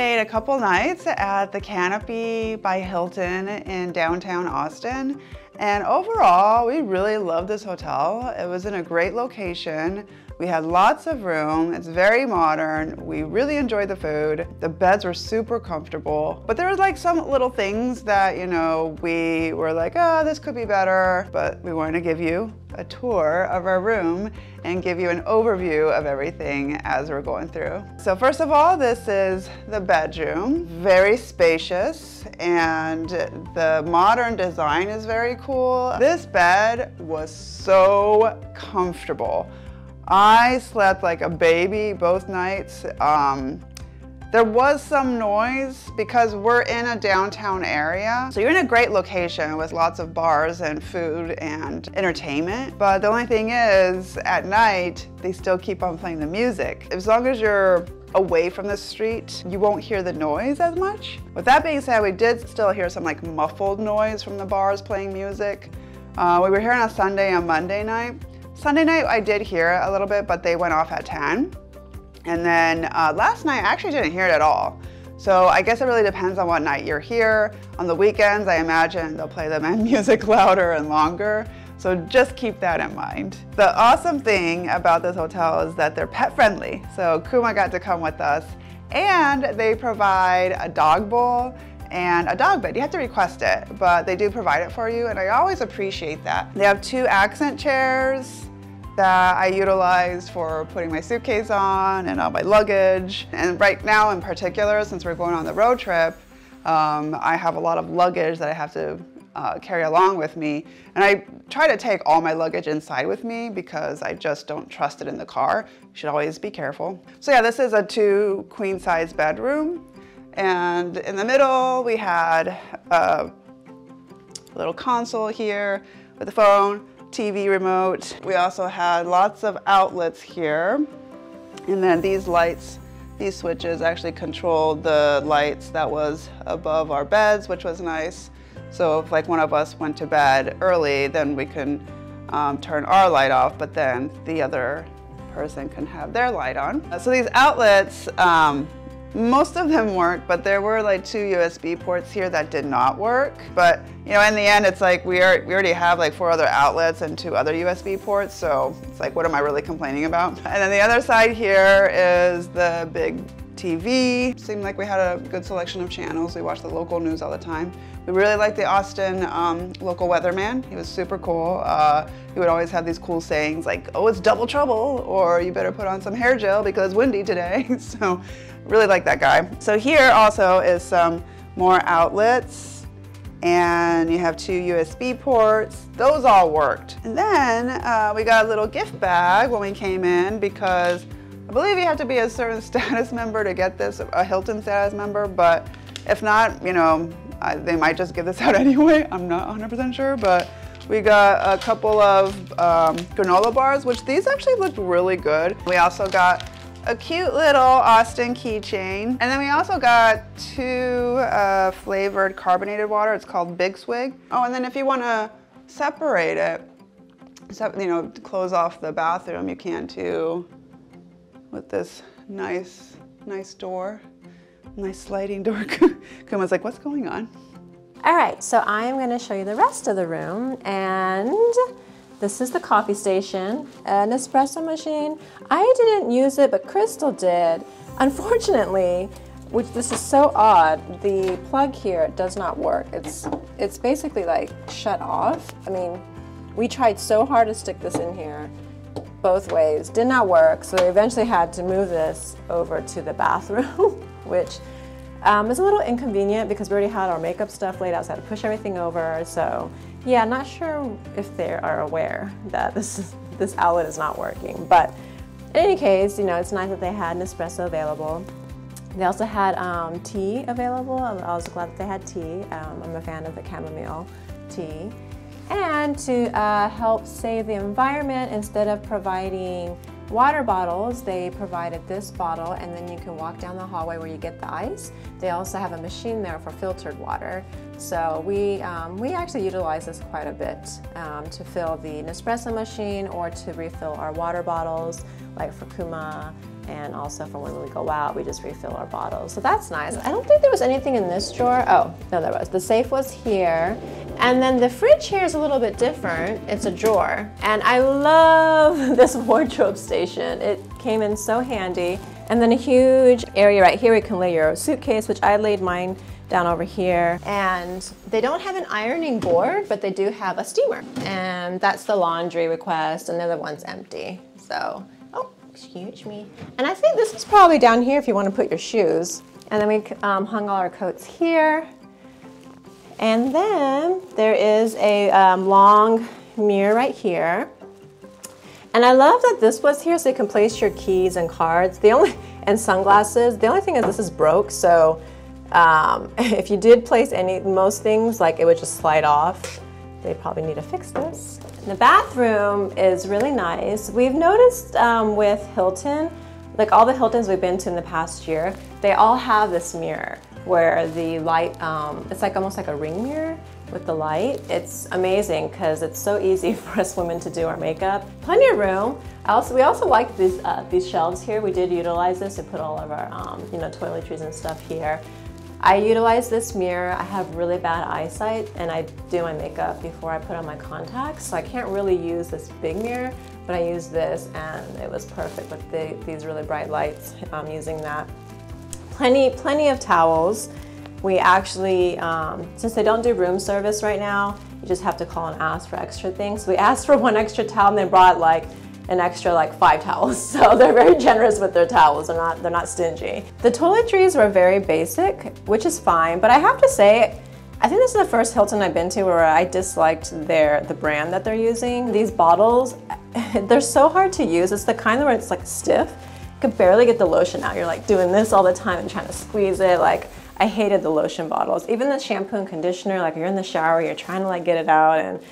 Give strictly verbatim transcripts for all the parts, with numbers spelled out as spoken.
stayed a couple nights at the Canopy by Hilton in downtown Austin. And overall, we really loved this hotel. It was in a great location. We had lots of room. It's very modern. We really enjoyed the food. The beds were super comfortable. But there was like some little things that, you know, we were like, oh, this could be better. But we wanted to give you a tour of our room and give you an overview of everything as we're going through. So first of all, this is the bedroom. Very spacious, and the modern design is very cool. This bed was so comfortable. I slept like a baby both nights. Um, there was some noise because we're in a downtown area. So you're in a great location with lots of bars and food and entertainment. But the only thing is, at night, they still keep on playing the music. As long as you're away from the street, you won't hear the noise as much. With that being said, we did still hear some like muffled noise from the bars playing music. Uh, we were here on a Sunday and Monday night. Sunday night I did hear it a little bit, but they went off at ten. And then uh, last night I actually didn't hear it at all. So I guess it really depends on what night you're here. On the weekends, I imagine they'll play the music louder and longer. So just keep that in mind. The awesome thing about this hotel is that they're pet friendly. So Kuma got to come with us, and they provide a dog bowl and a dog bed. You have to request it, but they do provide it for you, and I always appreciate that. They have two accent chairs that I utilized for putting my suitcase on and all my luggage. And right now in particular, since we're going on the road trip, um, I have a lot of luggage that I have to uh, carry along with me. And I try to take all my luggage inside with me because I just don't trust it in the car. You should always be careful. So yeah, this is a two queen size bedroom. And in the middle, we had a little console here with a phone, T V remote. We also had lots of outlets here. And then these lights, these switches actually controlled the lights that was above our beds, which was nice. So if like one of us went to bed early, then we can um, turn our light off, but then the other person can have their light on. So these outlets, um, most of them work, but there were like two U S B ports here that did not work. But you know, in the end, it's like we are we already have like four other outlets and two other U S B ports, so it's like, what am I really complaining about? And then the other side here is the big T V. Seemed like we had a good selection of channels. We watched the local news all the time. We really liked the Austin um, local weatherman. He was super cool. Uh, he would always have these cool sayings like, oh, it's double trouble, or you better put on some hair gel because it's windy today. So really like that guy. So here also is some more outlets, and you have two U S B ports. Those all worked. And then uh, we got a little gift bag when we came in, because I believe you have to be a certain status member to get this, a Hilton status member, but if not, you know, I, they might just give this out anyway. I'm not one hundred percent sure, but we got a couple of um, granola bars, which these actually looked really good. We also got a cute little Austin keychain. And then we also got two uh, flavored carbonated water. It's called Big Swig. Oh, and then if you want to separate it, you know, close off the bathroom, you can too, with this nice, nice door, nice sliding door. Kuma's like, what's going on? All right, so I'm gonna show you the rest of the room, and this is the coffee station, an espresso machine. I didn't use it, but Crystal did. Unfortunately, which this is so odd, the plug here does not work. It's, it's basically like shut off. I mean, we tried so hard to stick this in here both ways, did not work, so they eventually had to move this over to the bathroom, which um, is a little inconvenient because we already had our makeup stuff laid out, so I had to push everything over. So yeah, not sure if they are aware that this is, this outlet is not working, but in any case, you know, it's nice that they had Nespresso available. They also had um, tea available. I was glad that they had tea. Um, I'm a fan of the chamomile tea. And to uh, help save the environment, instead of providing water bottles, they provided this bottle, and then you can walk down the hallway where you get the ice. They also have a machine there for filtered water. So we, um, we actually utilize this quite a bit um, to fill the Nespresso machine or to refill our water bottles, like for Kuma and also for when we go out, we just refill our bottles. So that's nice. I don't think there was anything in this drawer. Oh, no, there was. The safe was here. And then the fridge here is a little bit different. It's a drawer. And I love this wardrobe station. It came in so handy. And then a huge area right here, you can lay your suitcase, which I laid mine down over here. And they don't have an ironing board, but they do have a steamer. And that's the laundry request, and the other one's empty. So, oh, excuse me. And I think this is probably down here if you want to put your shoes. And then we um, hung all our coats here. And then there is a um, long mirror right here. And I love that this was here so you can place your keys and cards. The only, and sunglasses. The only thing is this is broke, so um, if you did place any, most things, like it would just slide off. They probably need to fix this. The bathroom is really nice. We've noticed um, with Hilton, like all the Hiltons we've been to in the past year, they all have this mirror where the light, um, it's like almost like a ring mirror with the light. It's amazing because it's so easy for us women to do our makeup. Plenty of room. Also, we also like these uh, these shelves here. We did utilize this to put all of our um, you know, toiletries and stuff here. I utilize this mirror. I have really bad eyesight and I do my makeup before I put on my contacts, so I can't really use this big mirror, but I use this and it was perfect with the, these really bright lights. I'm using that. Plenty, plenty of towels. We actually, um, since they don't do room service right now, you just have to call and ask for extra things. So we asked for one extra towel and they brought like an extra like five towels. So they're very generous with their towels. They're not, they're not stingy. The toiletries were very basic, which is fine, but I have to say, I think this is the first Hilton I've been to where I disliked their the brand that they're using. These bottles, they're so hard to use. It's the kind where it's like stiff. You could barely get the lotion out. You're like doing this all the time and trying to squeeze it. Like, I hated the lotion bottles. Even the shampoo and conditioner, like you're in the shower, you're trying to like get it out, and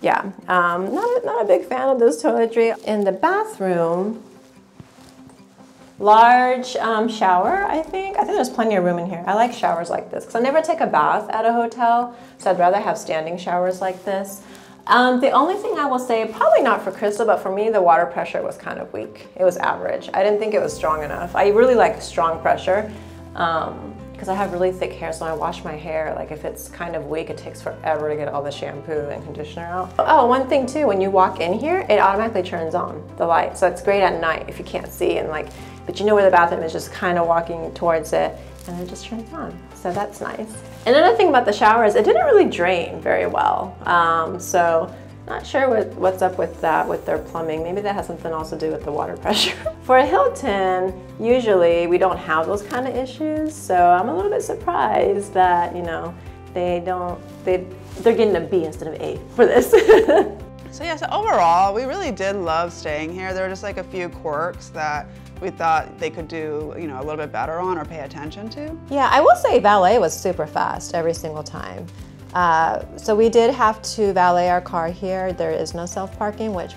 yeah. Um, not, a, not a big fan of this toiletry. In the bathroom, large um, shower, I think. I think there's plenty of room in here. I like showers like this because I never take a bath at a hotel, so I'd rather have standing showers like this. Um, the only thing I will say, probably not for Crystal, but for me, the water pressure was kind of weak. It was average. I didn't think it was strong enough. I really like strong pressure. Um, because I have really thick hair, so when I wash my hair, like if it's kind of weak, it takes forever to get all the shampoo and conditioner out. Oh, one thing too, when you walk in here, it automatically turns on the light. So it's great at night if you can't see, and like, but you know where the bathroom is, just kind of walking towards it, and it just turns on. So that's nice. And another thing about the shower is it didn't really drain very well. Um, so not sure what, what's up with that, with their plumbing. Maybe that has something also to do with the water pressure. For a Hilton, usually we don't have those kind of issues, so I'm a little bit surprised that, you know, they don't, they, they're getting a B instead of A for this. So yeah, so overall, we really did love staying here. There were just like a few quirks that we thought they could do, you know, a little bit better on or pay attention to. Yeah, I will say valet was super fast every single time. Uh, so we did have to valet our car here. There is no self-parking, which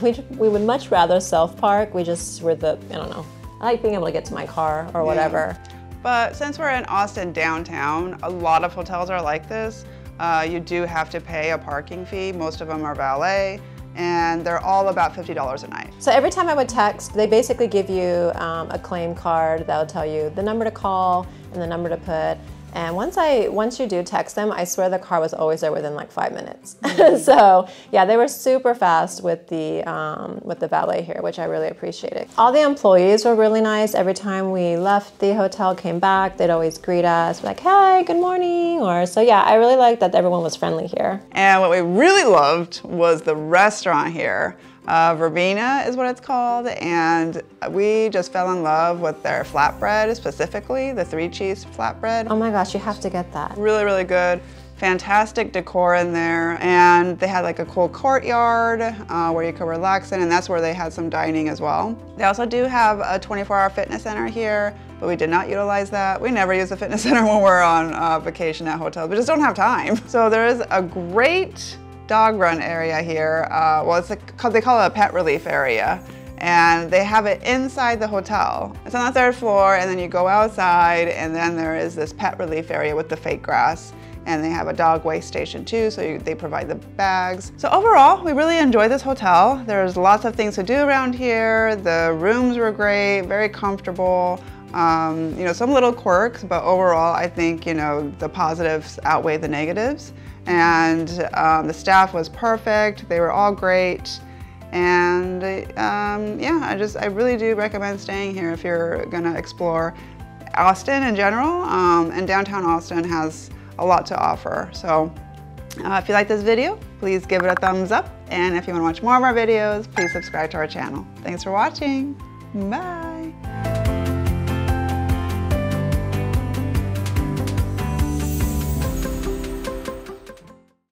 we, we, we would much rather self-park. We just were the, I don't know, I like being able to get to my car or whatever. Yeah. But since we're in Austin downtown, a lot of hotels are like this. Uh, you do have to pay a parking fee. Most of them are valet, and they're all about fifty dollars a night. So every time I would text, they basically give you um, a claim card that will tell you the number to call and the number to put. And once I, once you do text them, I swear the car was always there within like five minutes. So yeah, they were super fast with the, um, with the valet here, which I really appreciated. All the employees were really nice. Every time we left the hotel, came back, they'd always greet us like, hi, good morning. Or so yeah, I really liked that everyone was friendly here. And what we really loved was the restaurant here. Uh, Verbena is what it's called, and we just fell in love with their flatbread, specifically the three cheese flatbread. Oh my gosh, you have to get that. Really, really good. Fantastic decor in there, and they had like a cool courtyard uh, where you could relax in, and that's where they had some dining as well. They also do have a twenty-four hour fitness center here, but we did not utilize that. We never use the fitness center when we're on uh, vacation at hotels. We just don't have time. So there is a great dog run area here. Uh, well, it's a, they call it a pet relief area. and they have it inside the hotel. It's on the third floor, and then you go outside, and then there is this pet relief area with the fake grass, and they have a dog waste station too, so you, they provide the bags. So overall, we really enjoyed this hotel. There's lots of things to do around here. The rooms were great, very comfortable. Um, you know, some little quirks, but overall, I think, you know, the positives outweigh the negatives. And um, the staff was perfect. They were all great. And um, yeah, I just, I really do recommend staying here if you're gonna explore Austin in general. Um, and downtown Austin has a lot to offer. So uh, if you like this video, please give it a thumbs up. And if you wanna watch more of our videos, please subscribe to our channel. Thanks for watching. Bye.